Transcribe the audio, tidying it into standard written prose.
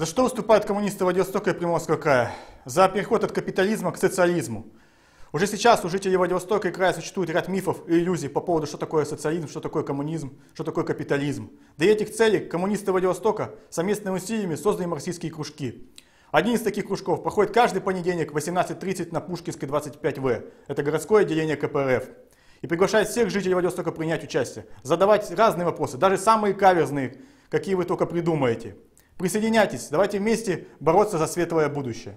За что выступают коммунисты Владивостока и Приморского края? За переход от капитализма к социализму. Уже сейчас у жителей Владивостока и края существует ряд мифов и иллюзий по поводу, что такое социализм, что такое коммунизм, что такое капитализм. Для этих целей коммунисты Владивостока совместными усилиями создали марксистские кружки. Один из таких кружков проходит каждый понедельник в 18:30 на Пушкинской 25В. Это городское отделение КПРФ. И приглашает всех жителей Владивостока принять участие, задавать разные вопросы, даже самые каверзные, какие вы только придумаете. Присоединяйтесь, давайте вместе бороться за светлое будущее.